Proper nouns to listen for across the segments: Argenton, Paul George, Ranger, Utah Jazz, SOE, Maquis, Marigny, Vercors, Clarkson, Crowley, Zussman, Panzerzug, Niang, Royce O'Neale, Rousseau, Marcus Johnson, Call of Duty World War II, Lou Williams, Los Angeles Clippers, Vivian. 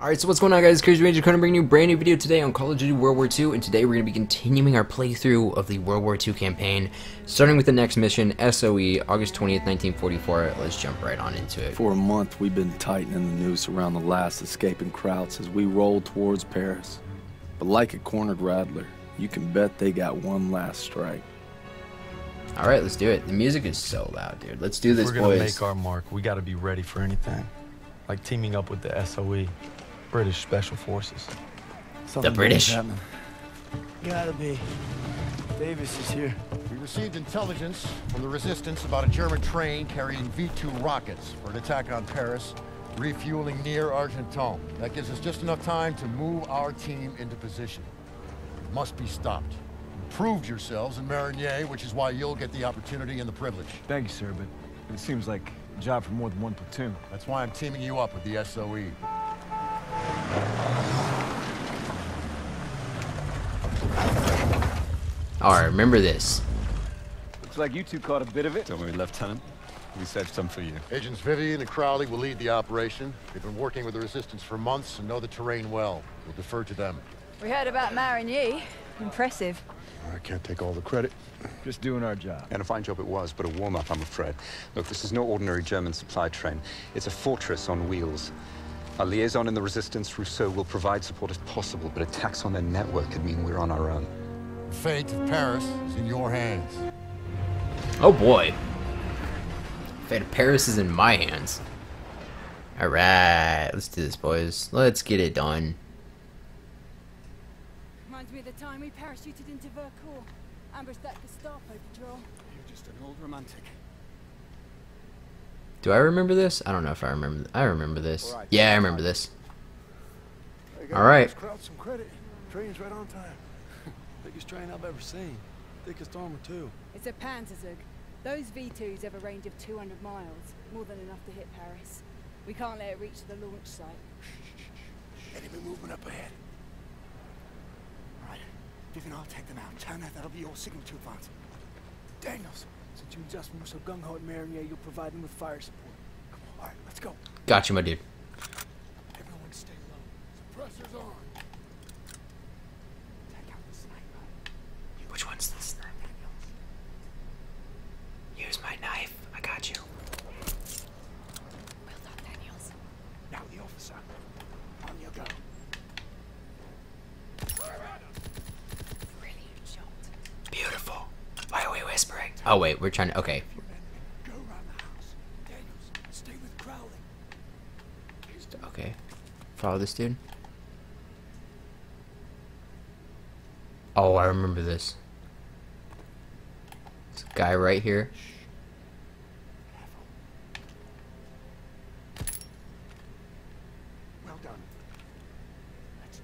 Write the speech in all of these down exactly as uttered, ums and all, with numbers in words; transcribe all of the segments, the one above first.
Alright, so what's going on, guys? Crazy Ranger Conan bringing you a brand new video today on Call of Duty World War Two, and today we're going to be continuing our playthrough of the World War Two campaign, starting with the next mission, S O E, August twentieth, nineteen forty-four. Let's jump right on into it. For a month, we've been tightening the noose around the last escaping Krauts as we roll towards Paris. But like a cornered rattler, you can bet they got one last strike. Alright, let's do it. The music is so loud, dude. Let's do this, boys. We're going to make our mark. We got to be ready for anything. Like teaming up with the S O E. British Special Forces. Something the British. Gotta be. Davis is here. We received intelligence from the resistance about a German train carrying V two rockets for an attack on Paris, refueling near Argenton. That gives us just enough time to move our team into position. It must be stopped. You proved yourselves in Marigny, which is why you'll get the opportunity and the privilege. Thank you, sir, but it seems like a job for more than one platoon. That's why I'm teaming you up with the S O E. Alright, remember this. Looks like you two caught a bit of it. Don't worry, Lieutenant. We saved some for you. Agents Vivian and Crowley will lead the operation. They've been working with the resistance for months and know the terrain well. We'll defer to them. We heard about Marigny. Impressive. I can't take all the credit. Just doing our job. And a fine job it was, but a warm-up, I'm afraid. Look, this is no ordinary German supply train. It's a fortress on wheels. Our liaison in the resistance, Rousseau, will provide support if possible, but attacks on their network could mean we're on our own. The fate of Paris is in your hands. Oh boy. The fate of Paris is in my hands. Alright, let's do this, boys. Let's get it done. Reminds me of the time we parachuted into Vercors. Ambushed that Gestapo patrol. You're just an old romantic. Do I remember this? I don't know if I remember. Th I remember this. Right. Yeah, I remember this. All right. Some credit. Train's right on time. Biggest train I've ever seen. Thickest armor too. It's a Panzerzug. Those V twos have a range of two hundred miles, more than enough to hit Paris. We can't let it reach the launch site. Enemy movement up ahead. All right, Vivian, I'll take them out. Turner, that'll be your signal to advance. Daniels. Since you and Zussman were so gung-ho at Marigny, you'll provide them with fire support. Come on, all right, let's go. Gotcha, my dude. Everyone stay low. Suppressors on. Take out the sniper. Which one's the sniper? Use my knife. I got you. Well done, Daniels. Now the officer. On your go. Brilliant shot. Beautiful. Why are we whispering? Oh wait, we're trying to. Okay. Go around the house. Daniels, stay with Crowley. Okay. Follow this dude. Oh, I remember this. This guy right here. Well done. Let's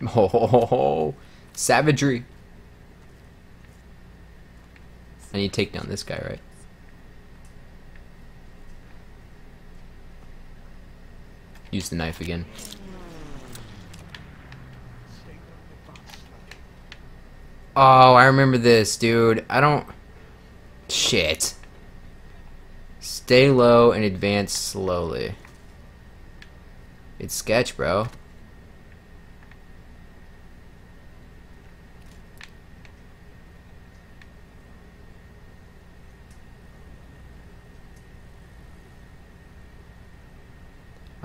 move. Oh, ho, ho, ho. Savagery. I need to take down this guy, right? Use the knife again. Oh, I remember this, dude. I don't... Shit. Stay low and advance slowly. It's sketch, bro.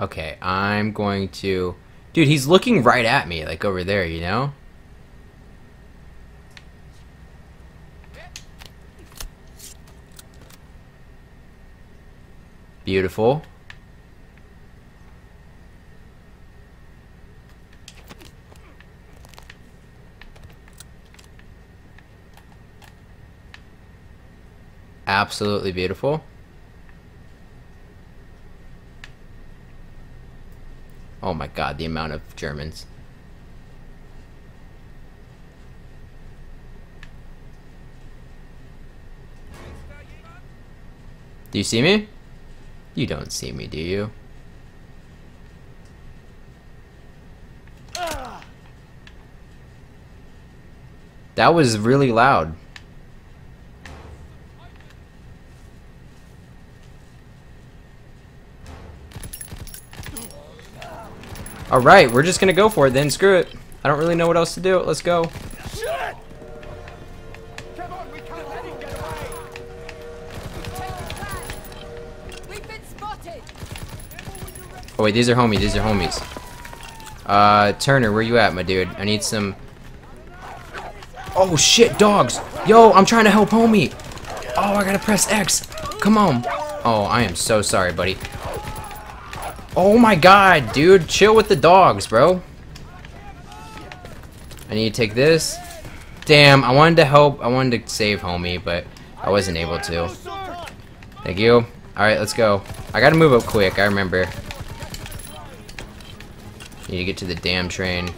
Okay, I'm going to... Dude, he's looking right at me, like over there, you know? Beautiful. Absolutely beautiful. Oh my god, the amount of Germans. Do you see me? You don't see me, do you? That was really loud. Alright, we're just gonna go for it then. Screw it. I don't really know what else to do. Let's go. Shit! Come on, we can't let him get away. Take it back. We've been spotted. Oh wait, these are homies, these are homies. Uh Turner, where you at, my dude? I need some. Oh shit, dogs! Yo, I'm trying to help homie! Oh, I gotta press X! Come on! Oh, I am so sorry, buddy. Oh my god, dude! Chill with the dogs, bro! I need to take this. Damn, I wanted to help. I wanted to save homie, but I wasn't able to. Thank you. Alright, let's go. I gotta move up quick, I remember. Need to get to the damn train.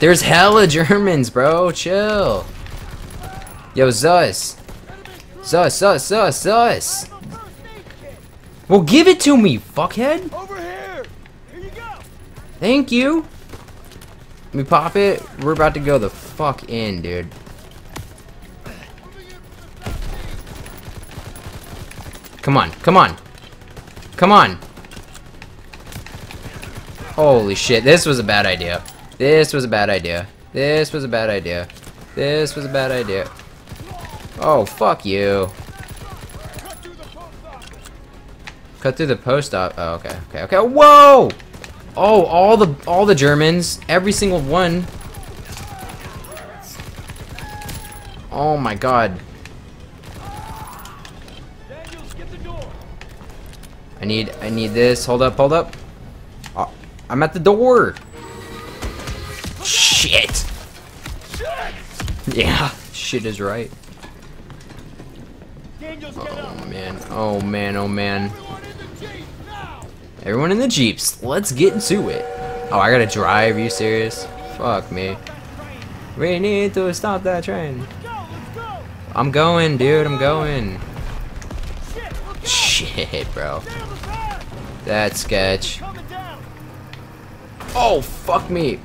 There's hella Germans, bro. Chill. Yo, Zuss. Zuss, Zuss, Zuss, Zuss. Well, give it to me, fuckhead. Over here. Here you go. Thank you. Let me pop it. We're about to go the fuck in, dude. Come on. Come on. Come on. Holy shit. This was a bad idea. This was a bad idea. This was a bad idea. This was a bad idea. Oh, fuck you. Cut through the post op. Oh, okay. Okay. Okay. Whoa! Oh, all the all the Germans, every single one. Oh my god. I need I need this. Hold up, hold up. Oh, I'm at the door. Shit. Yeah, shit is right. Oh man, oh man, oh man. Everyone in the Jeeps, let's get into it. Oh, I gotta drive, are you serious? Fuck me. We need to stop that train. I'm going, dude, I'm going. Shit, bro. That's sketch. Oh, fuck me.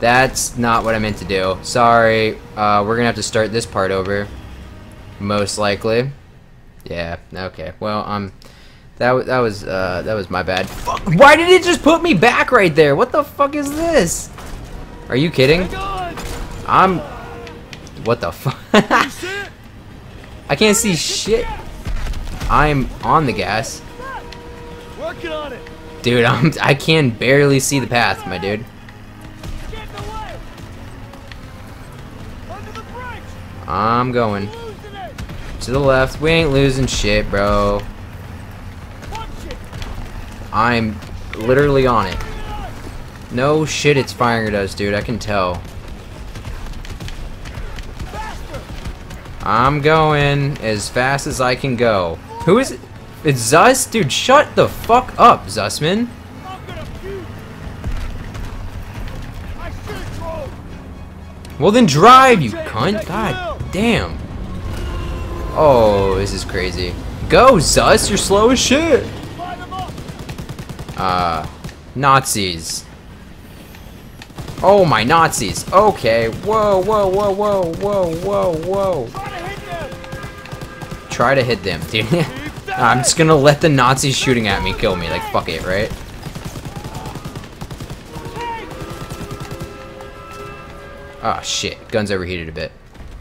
That's not what I meant to do. Sorry, uh, we're gonna have to start this part over. Most likely. Yeah, okay. Well, um, that, that was, uh, that was my bad. Fuck, why did it just put me back right there? What the fuck is this? Are you kidding? I'm... What the fuck? I can't see shit. I'm on the gas. Dude, I'm, I can barely see the path, my dude. I'm going to the left. We ain't losing shit, bro. I'm literally on it. No shit, it's firing at us, dude. I can tell. I'm going as fast as I can go. Who is it? It's Zuss? Dude, shut the fuck up, Zussman. Well, then drive, you cunt. God. Damn. Oh, this is crazy. Go, Zuss, you're slow as shit. Uh, Nazis. Oh, my Nazis. Okay. Whoa, whoa, whoa, whoa, whoa, whoa, whoa. Try to hit them, dude. I'm just gonna let the Nazis shooting at me kill me. Like, fuck it, right? Ah, shit. Gun's overheated a bit.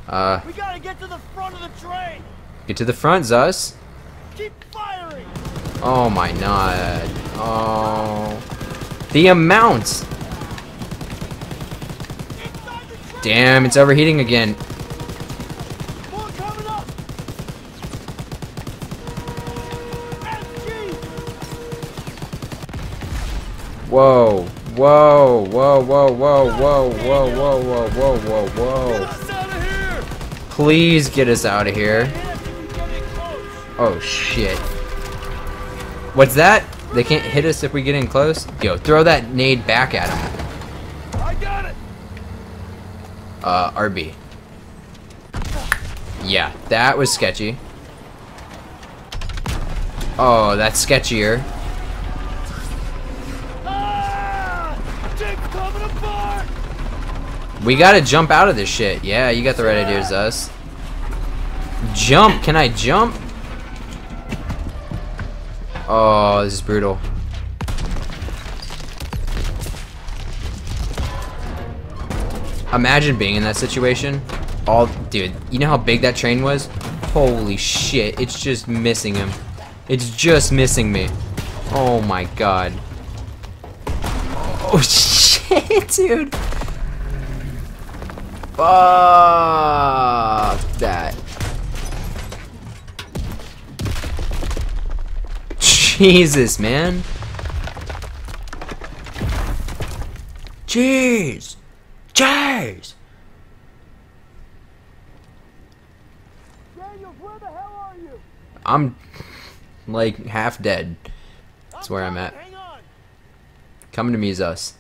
Uh, we gotta get to the front of the train. Get to the front, Zuss. Keep firing. Oh my god. Oh. The amount. Damn, it's overheating again. More coming up. Whoa. Whoa. Whoa. Whoa. Whoa. Whoa. Whoa. Whoa. Whoa. Whoa. Whoa. Whoa. Please get us out of here. Oh shit. What's that? They can't hit us if we get in close? Yo, throw that nade back at him. I got it. Uh, R B. Yeah, that was sketchy. Oh, that's sketchier. We gotta jump out of this shit. Yeah, you got the right idea, Zuss. Jump! Can I jump? Oh, this is brutal. Imagine being in that situation. All, dude, you know how big that train was? Holy shit, it's just missing him. It's just missing me. Oh my god. Oh shit, dude. Fuck that. Jesus, man. Jeez. Jeez. Daniels, where the hell are you? I'm like half dead. That's where I'm at. Come to me, Zuss.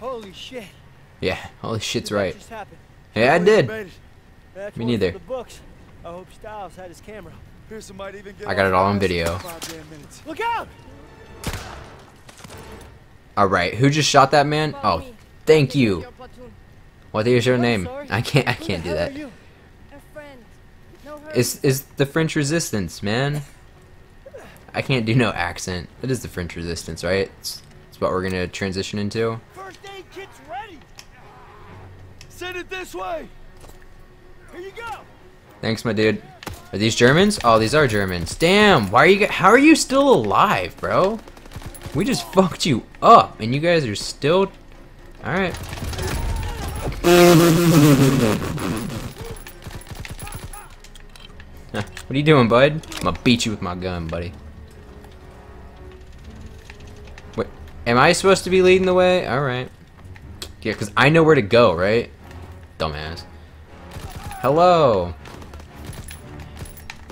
Holy shit. Yeah, holy shit's right. Yeah, I did. Me neither. I hope Styles had his camera. I got it all on video. Look out! Alright, who just shot that man? Oh, thank you. What is your name? I can't I can't do that. It's it's the French Resistance, man. I can't do no accent. It is the French Resistance, right? It's, it's what we're gonna transition into. First aid kit's ready. Send it this way. Here you go. Thanks, my dude. Are these Germans? Oh, these are Germans. Damn, why are you? How are you still alive, bro? We just fucked you up, and you guys are still. All right. What are you doing, bud? I'm gonna beat you with my gun, buddy. Wait, am I supposed to be leading the way? All right. Yeah, cause I know where to go, right? Dumbass. Hello.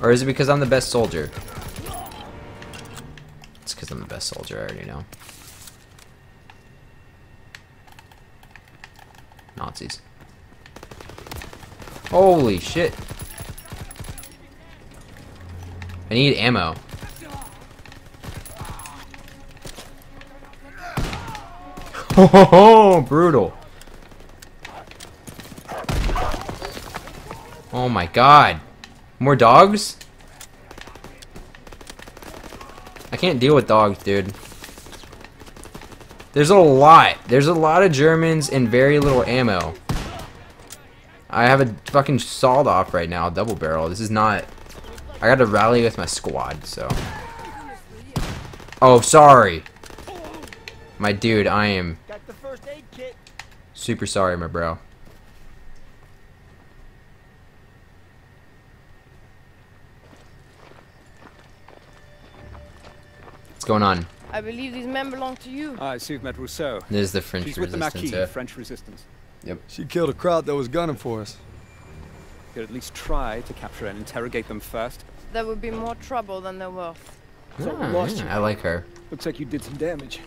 Or is it because I'm the best soldier? It's because I'm the best soldier, I already know. Nazis. Holy shit. I need ammo. Ho ho ho! Brutal. Oh my god. More dogs? I can't deal with dogs, dude. There's a lot. There's a lot of Germans and very little ammo. I have a fucking sawed off right now, double barrel. This is not... I gotta rally with my squad, so... Oh, sorry. My dude, I am... super sorry, my bro. Going on? I believe these men belong to you. I see you've met Rousseau. This is the French She's Resistance. She's with the Maquis, yeah. French Resistance. Yep. She killed a crowd that was gunning for us. Could at least try to capture and interrogate them first. There would be more trouble than there were. So ah, lost yeah, I like her. Looks like you did some damage.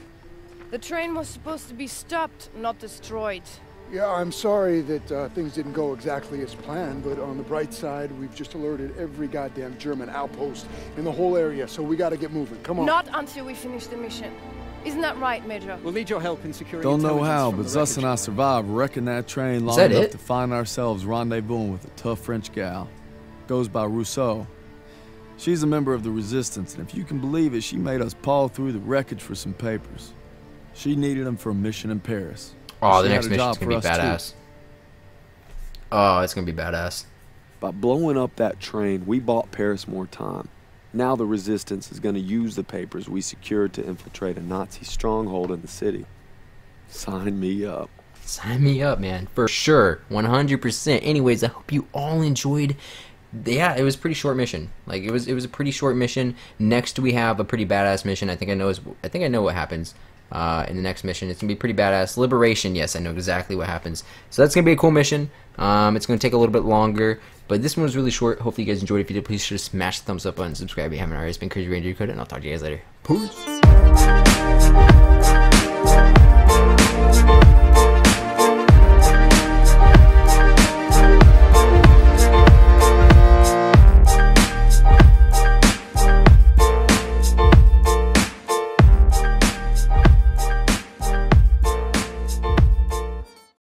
The train was supposed to be stopped, not destroyed. Yeah, I'm sorry that uh, things didn't go exactly as planned, but on the bright side, we've just alerted every goddamn German outpost in the whole area, so we gotta get moving. Come on. Not until we finish the mission. Isn't that right, Major? We'll need your help in securing Don't know how, but Zuss and I survived wrecking that train long enough it? to find ourselves rendezvousing with a tough French gal. Goes by Rousseau. She's a member of the Resistance, and if you can believe it, she made us paw through the wreckage for some papers. She needed them for a mission in Paris. Oh, the next mission's gonna be badass. Oh, it's gonna be badass. By blowing up that train, we bought Paris more time. Now the Resistance is gonna use the papers we secured to infiltrate a Nazi stronghold in the city. Sign me up. Sign me up, man. For sure. one hundred percent. Anyways, I hope you all enjoyed. Yeah, it was a pretty short mission. Like it was it was a pretty short mission. Next we have a pretty badass mission. I think I know is I think I know what happens. Uh, in the next mission. It's going to be pretty badass. Liberation, yes, I know exactly what happens. So that's going to be a cool mission. Um, it's going to take a little bit longer, but this one was really short. Hopefully you guys enjoyed it. If you did, please just smash the thumbs up button, subscribe if you haven't already. It's been Crazy Ranger Code, and I'll talk to you guys later. Peace!